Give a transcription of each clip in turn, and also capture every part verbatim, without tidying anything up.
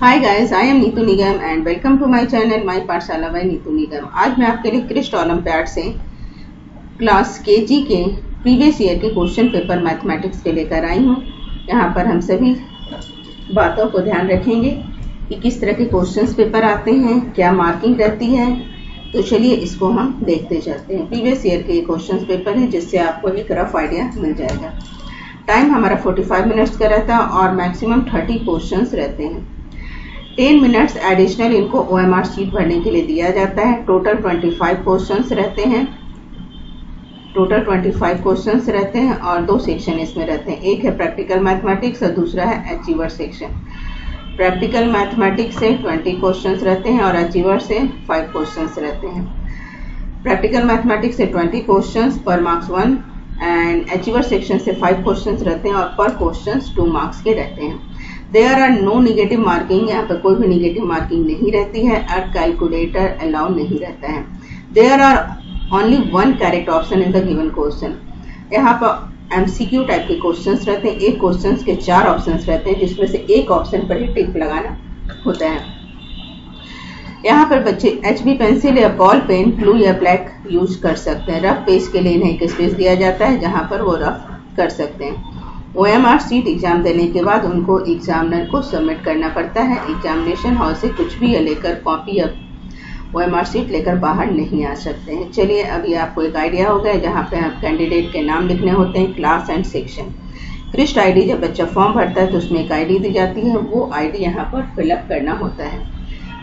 Hi guys, I am Neetu Nigam and welcome to my channel my Pathshala by Neetu Nigam. आज मैं आपके लिए क्रेस्ट ओलम्पियाड से क्लास केजी के प्रीवियस ईयर के क्वेश्चन पेपर मैथमेटिक्स के लेकर आई हूँ। यहाँ पर हम सभी बातों को ध्यान रखेंगे कि किस तरह के क्वेश्चन पेपर आते हैं, क्या मार्किंग रहती है। तो चलिए इसको हम देखते जाते हैं। प्रीवियस ईयर के क्वेश्चन पेपर है जिससे आपको एक रफ आइडिया मिल जाएगा। टाइम हमारा पैंतालीस मिनट्स का रहता है और मैक्सिमम तीस क्वेश्चंस रहते हैं। दस मिनट्स एडिशनल इनको ओ एम आर शीट भरने के लिए दिया जाता है। टोटल पच्चीस क्वेश्चंस रहते हैं टोटल पच्चीस क्वेश्चंस रहते हैं और दो सेक्शन इसमें रहते हैं। एक है प्रैक्टिकल मैथमेटिक्स और दूसरा है अचीवर सेक्शन। प्रैक्टिकल मैथमेटिक्स से बीस क्वेश्चंस रहते हैं और अचीवर से पाँच क्वेश्चंस रहते हैं। प्रैक्टिकल मैथमेटिक्स से बीस क्वेश्चंस पर marks one and achiever section से फाइव क्वेश्चंस रहते हैं और पर क्वेश्चंस टू मार्क्स के रहते हैं। There are no negative marking, यहाँ पर कोई भी नेगेटिव मार्किंग नहीं रहती है और कैलकुलेटर अलाउ नहीं रहता है। There are only one correct option in the given question. यहाँ पर एमसीक्यू टाइप के क्वेश्चंस रहते हैं। एक क्वेश्चंस के चार ऑप्शंस रहते हैं जिसमें से एक ऑप्शन पर ही टिक लगाना होता है। यहाँ पर बच्चे एच बी पेंसिल या बॉल पेन, ब्लू या ब्लैक यूज कर सकते हैं। रफ पेज के लिए इन्हें एक स्पेस दिया जाता है जहाँ पर वो रफ कर सकते हैं। O M R sheet exam देने के बाद उनको एग्जामिनर को सबमिट करना पड़ता है। एग्जामिनेशन हॉल से कुछ भी लेकर कॉपी या ओ एम आर सीट लेकर बाहर नहीं आ सकते हैं। चलिए अभी आपको एक आइडिया हो गया जहाँ पे आप कैंडिडेट के नाम लिखने होते हैं, class and section. Crest I D, जब बच्चा फॉर्म भरता है तो उसमें एक आई डी दी जाती है, वो आई डी यहाँ पर फिलअप करना होता है।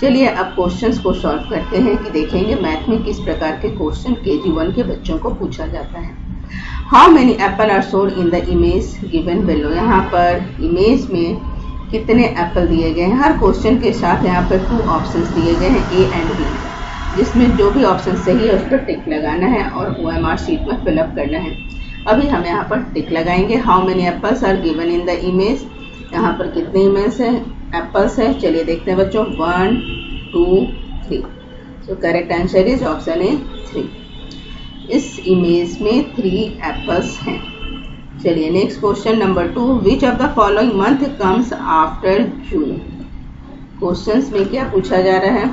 चलिए अब क्वेश्चंस को सॉल्व करते हैं कि देखेंगे मैथ में किस प्रकार के क्वेश्चन केजी वन के बच्चों को पूछा जाता है। How many apple are sold in the image given below. यहाँ पर इमेज में कितने एप्पल दिए गए हैं। हर क्वेश्चन के साथ यहाँ पर टू ऑप्शंस दिए गए हैं, ए एंड बी, जिसमें जो भी ऑप्शन सही है उस पर टिक लगाना है और ओ एम आर शीट में फिलअप करना है। अभी हम यहाँ पर टिक लगाएंगे। How many apples are given in the image, यहाँ पर कितने इमेज है एप्पल्स है। चलिए देखते हैं बच्चों, one two three. So correct answer is option A three. इस इमेज में थ्री एप्पल्स हैं। चलिए next question number two, which of the following month comes after June. Questions में क्या पूछा जा रहा है,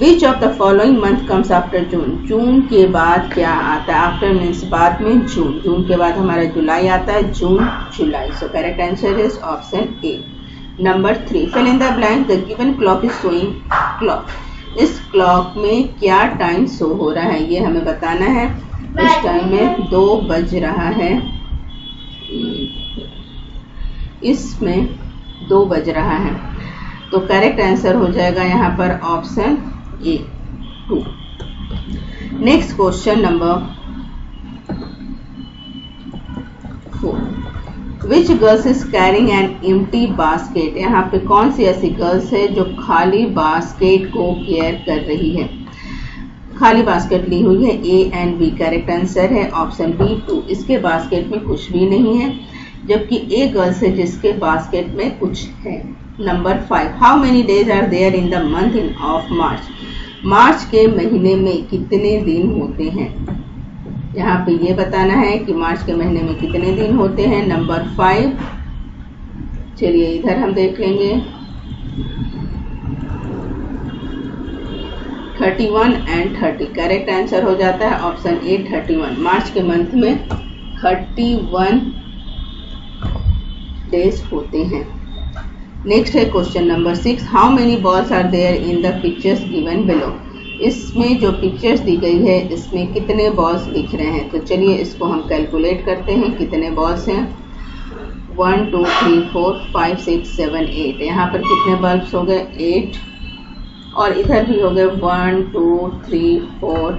which of the following month comes after June. जून के बाद क्या आता है, आफ्टर मीन्स बाद में। जून जून के बाद हमारा जुलाई आता है, जून जुलाई। So correct answer is option A. Number three, fill in the blank the given clock is showing clock. इस क्लॉक में क्या टाइम शो हो रहा है ये हमें बताना है। इस टाइम में दो बज रहा है, इसमें दो बज रहा है। तो करेक्ट आंसर हो जाएगा यहाँ पर option A two. Next question number four, Which girls is carrying an empty basket? यहाँ पे कौन सी ऐसी गर्ल्स है जो खाली बास्केट को केयर कर रही है, खाली बास्केट ली हुई है। A and B correct answer है ऑप्शन बी टू। इसके बास्केट में कुछ भी नहीं है, जबकि ए गर्ल्स है जिसके बास्केट में कुछ है। Number five, how many days are there in the month in of March. मार्च के महीने में कितने दिन होते हैं, यहाँ पे ये बताना है कि मार्च के महीने में कितने दिन होते हैं। नंबर फाइव, चलिए इधर हम देख लेंगे, इकतीस एंड तीस करेक्ट आंसर हो जाता है ऑप्शन ए इकतीस। मार्च के मंथ में इकतीस डेज होते हैं। नेक्स्ट है question number six, how many balls are there in the pictures given below. इसमें जो पिक्चर्स दी गई है इसमें कितने बॉल्स दिख रहे हैं। तो चलिए इसको हम कैलकुलेट करते हैं कितने बॉल्स हैं। One two three four five six seven eight, यहाँ पर कितने बॉल्स हो गए, एट। और इधर भी हो गए one two three four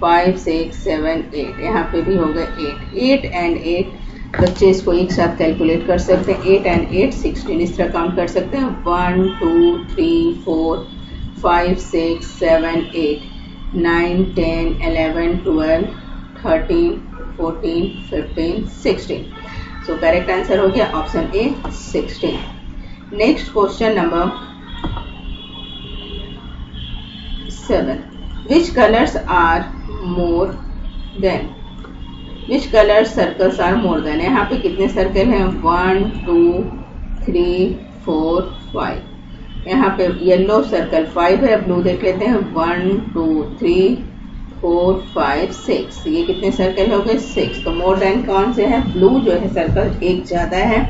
five six seven eight, यहाँ पे भी हो गए एट। एट एंड एट, बच्चे इसको एक साथ कैलकुलेट कर सकते हैं। एट एंड एट सिक्सटीन, इस तरह काउंट कर सकते हैं। One two three four five six seven eight nine ten eleven twelve thirteen fourteen fifteen sixteen. So correct answer हो गया option A sixteen. Next question number seven, which colours are more than. Which colour circles are more than, यहाँ पे कितने circle हैं, one two three four five. यहाँ पे yellow circle five है, blue देख लेते हैं one two three four five six. ये कितने सर्कल हो गए? सिक्स। तो मोर देन कौन से है? ब्लू जो है सर्कल एक ज़्यादा है।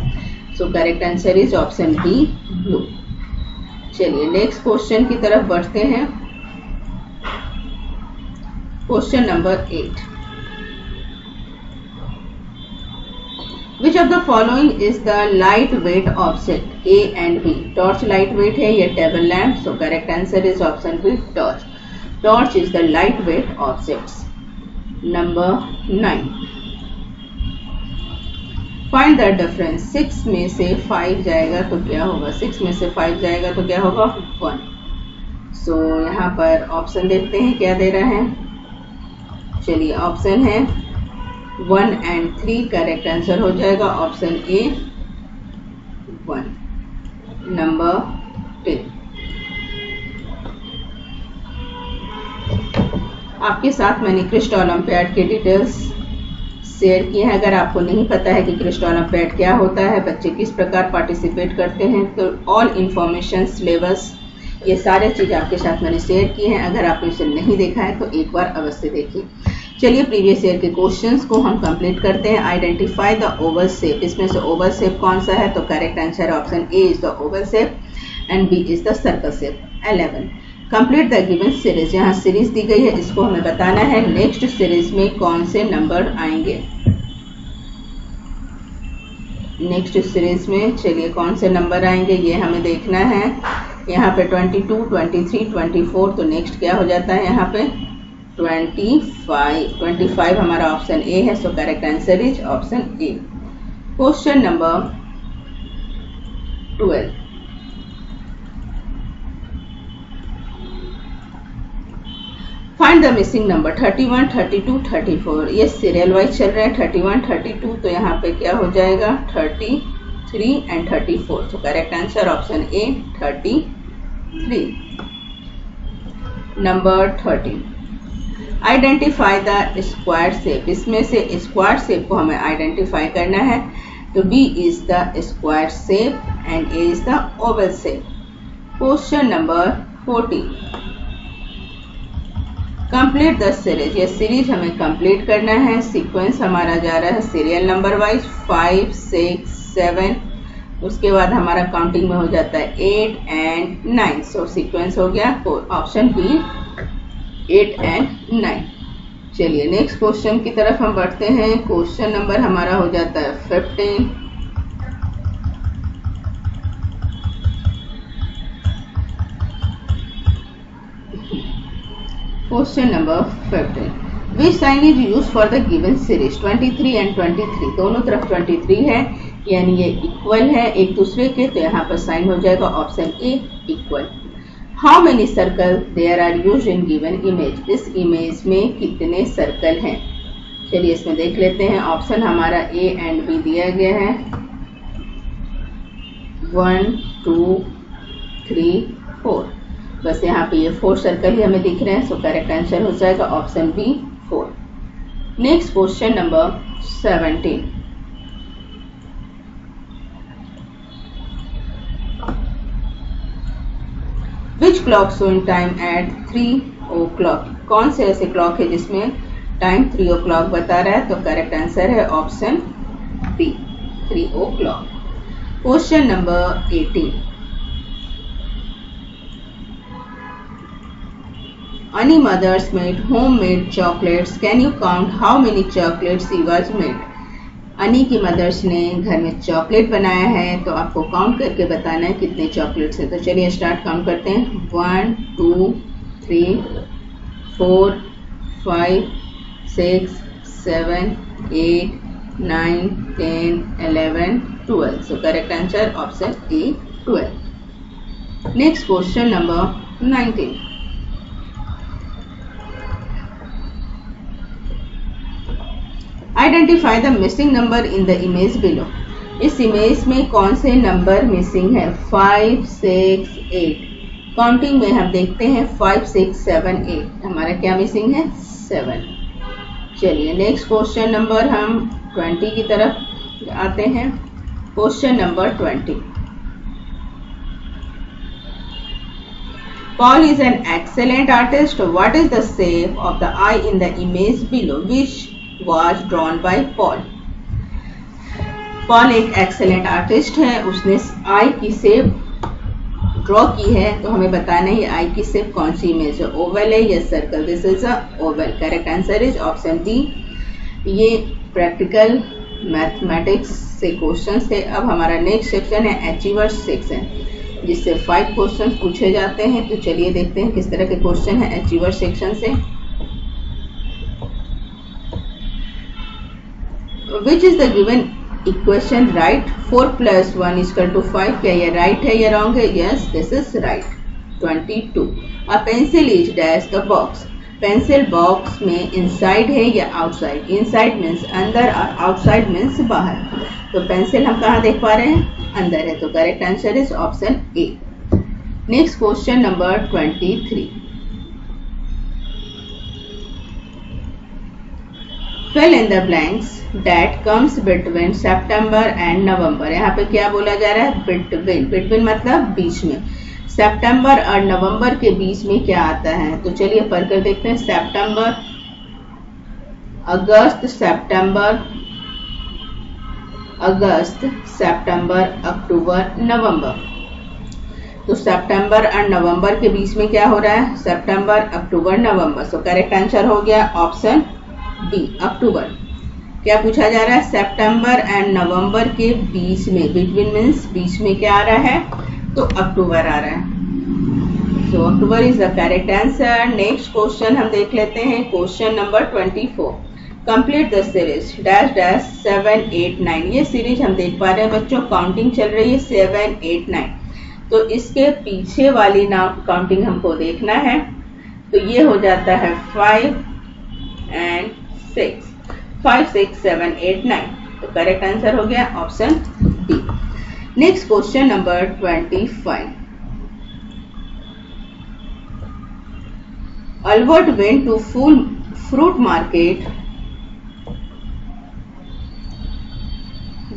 So correct answer is option D blue. चलिए नेक्स्ट क्वेश्चन की तरफ बढ़ते हैं। Question number eight, Which of the following is the lightweight object? A and B. Torch lightweight है या table lamp? So correct answer is option B, torch. Torch is the lightweight objects. Number nine. Find the difference. Six में से five जाएगा तो क्या होगा? Six में से five जाएगा तो क्या होगा? One. So यहाँ पर option देखते हैं क्या दे रहा है। चलिए option है one and three, correct answer हो जाएगा option A one. Number ten, आपके साथ मैंने क्रेस्ट ओलंपियाड के डिटेल्स शेयर किए हैं। अगर आपको नहीं पता है कि क्रेस्ट ओलंपियाड क्या होता है, बच्चे किस प्रकार पार्टिसिपेट करते हैं, तो ऑल इंफॉर्मेशन सिलेबस ये सारे चीज़ आपके साथ मैंने शेयर किए हैं। अगर आपने इसे नहीं देखा है तो एक बार अवश्य देखिए। चलिए प्रीवियस ईयर के क्वेश्चंस को हम कंप्लीट करते हैं। आइडेंटिफाई द ओवल शेप, इसमें से ओवल शेप कौन सा है? तो correct answer option A is the oval shape and B is the circle shape. Eleven, complete the given series, यहाँ सीरीज दी गई है इसको हमें बताना है नेक्स्ट सीरीज में कौन से नंबर आएंगे। नेक्स्ट सीरीज में चलिए कौन से नंबर आएंगे ये हमें देखना है। यहाँ पे twenty two twenty three twenty four तो नेक्स्ट क्या हो जाता है यहाँ पे ट्वेंटी फाइव। ट्वेंटी फाइव हमारा ऑप्शन ए है, so correct answer is option A. Question number twelve, find the missing number thirty one thirty two thirty four. ये सीरियल वाइज चल रहा है थर्टी वन थर्टी टू, तो यहाँ पे क्या हो जाएगा thirty three and thirty four. So correct answer option A thirty three. Number thirteen, identify the square shape, इसमें से स्क्वायर शेप को हमें आइडेंटिफाई करना है। तो B is the square shape and A is the oval shape. Question number fourteen, complete the series, ये series हमें complete करना है। सीक्वेंस हमारा जा रहा है serial number wise five six seven, उसके बाद हमारा काउंटिंग में हो जाता है eight and nine. So sequence हो गया option B eight and nine. चलिए नेक्स्ट क्वेश्चन की तरफ हम बढ़ते हैं। क्वेश्चन नंबर हमारा हो जाता है fifteen, question number fifteen, which sign is use for the given series twenty three and twenty three, दोनों तरफ ट्वेंटी थ्री है यानी ये इक्वल है एक दूसरे के, तो यहाँ पर साइन हो जाएगा option A equal. How many circle there are use in given image, इस इमेज में कितने सर्कल हैं? चलिए इसमें देख लेते हैं। ऑप्शन हमारा ए एंड बी दिया गया है वन टू थ्री फोर, बस यहाँ पे ये फोर सर्कल ही हमें दिख रहे हैं। सो करेक्ट आंसर हो जाएगा option B four. Next question number seventeen, Which clock shows time at three o'clock? कौन से ऐसे क्लॉक है जिसमें टाइम थ्री ओ क्लॉक बता रहा है? तो करेक्ट आंसर है option B three o'clock. Question number eighteen, Any mothers made homemade chocolates. Can you count how many chocolates she was made? अनी की मदर्स ने घर में चॉकलेट बनाया है, तो आपको काउंट करके बताना है कितने चॉकलेट्स हैं। तो चलिए स्टार्ट काउंट करते हैं one two three four five six seven eight nine ten eleven twelve. So correct answer option A twelve. Next question number nineteen, identify the missing number in the image below, इस image में कौन से number missing है? Five six eight, counting में हम देखते हैं five six seven eight, हमारा क्या मिसिंग है? सेवन। चलिए नेक्स्ट क्वेश्चन नंबर हम ट्वेंटी की तरफ आते हैं। Question number twenty, Paul is an excellent artist. What is the shape of the eye in the image below, which was drawn by Paul? Paul एक excellent artist है, उसने आई की shape draw की है, तो हमें बताना है आई की शेप कौन सी इमेज है, ओवल है या circle. This is a oval. Correct answer is option D. ये प्रैक्टिकल मैथमेटिक्स से क्वेश्चंस थे. अब हमारा नेक्स्ट सेक्शन है अचीवर्स सेक्शन, जिससे फाइव क्वेश्चंस पूछे जाते हैं. तो चलिए देखते हैं किस तरह के क्वेश्चन है अचीवर सेक्शन से. Which is the given equation right, four plus one equal to five. क्या यह राइट है या रॉन्ग है? Yes, this is right. Twenty two. A pencil is dash the box. Pencil box में inside है या outside? Inside means अंदर और आउटसाइड मीन्स बाहर. तो पेंसिल हम कहाँ देख पा रहे हैं? अंदर है. तो correct answer is option A. Next question number twenty three. fill in the blanks that comes between September and November. यहाँ पे क्या बोला जा रहा है? between. between मतलब बीच में. September और November के बीच में क्या आता है? तो चलिए पढ़कर देखते हैं. September, अगस्त, September, अगस्त, September, October, November. तो September और November के बीच में क्या हो रहा है? September, October, November. So correct answer हो गया ऑप्शन बी अक्टूबर. क्या पूछा जा रहा है? सितंबर एंड नवंबर के बीच में, बिटवीन मींस बीच में क्या आ रहा है? तो अक्टूबर आ रहा है. So October is the correct answer. Next question हम देख लेते हैं, question number twenty four. Complete the series dash dash seven eight nine. ये सीरीज हम देख पा रहे हैं बच्चों, काउंटिंग चल रही है सेवन एट नाइन. तो इसके पीछे वाली नाम काउंटिंग हमको देखना है. तो ये हो जाता है five and six. Five six seven eight nine. तो करेक्ट आंसर हो गया option D. Next question number twenty five. Albert went to full fruit market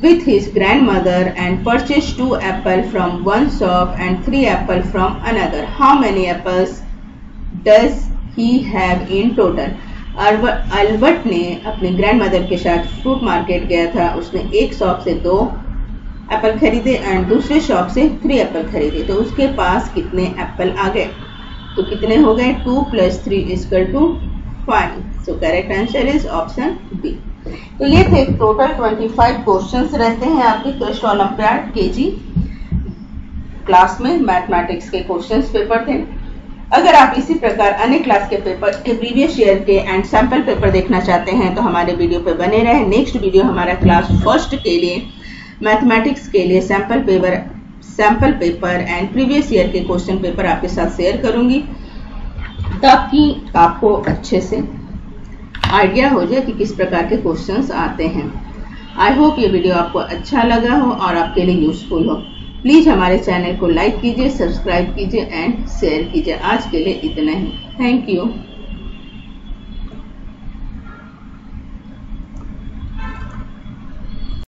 with his grandmother and purchased two apple from one shop and three apple from another. How many apples does he have in total? Albert ने अपने grandmother के साथ fruit market गया था. उसने एक shop से दो एप्पल खरीदे एंड दूसरे शॉप से थ्री एप्पल खरीदे. तो उसके पास कितने एप्पल आ गए? तो कितने हो गए? Two plus three equal to five. So correct answer is option B. तो ये थे टोटल ट्वेंटी फाइव क्वेश्चंस रहते हैं आपके Crest Olympiad K G class में. मैथमेटिक्स के क्वेश्चन पेपर थे. अगर आप इसी प्रकार अन्य क्लास के पेपर के प्रीवियस ईयर के एंड सैंपल पेपर देखना चाहते हैं तो हमारे वीडियो पर बने रहें. नेक्स्ट वीडियो हमारा क्लास फर्स्ट के लिए मैथमेटिक्स के लिए sample paper sample paper and previous year के क्वेश्चन पेपर आपके साथ शेयर करूंगी, ताकि आपको अच्छे से आइडिया हो जाए कि किस प्रकार के क्वेश्चन आते हैं. आई होप ये वीडियो आपको अच्छा लगा हो और आपके लिए यूजफुल हो. प्लीज़ हमारे चैनल को लाइक कीजिए, सब्सक्राइब कीजिए एंड शेयर कीजिए. आज के लिए इतना ही. Thank you.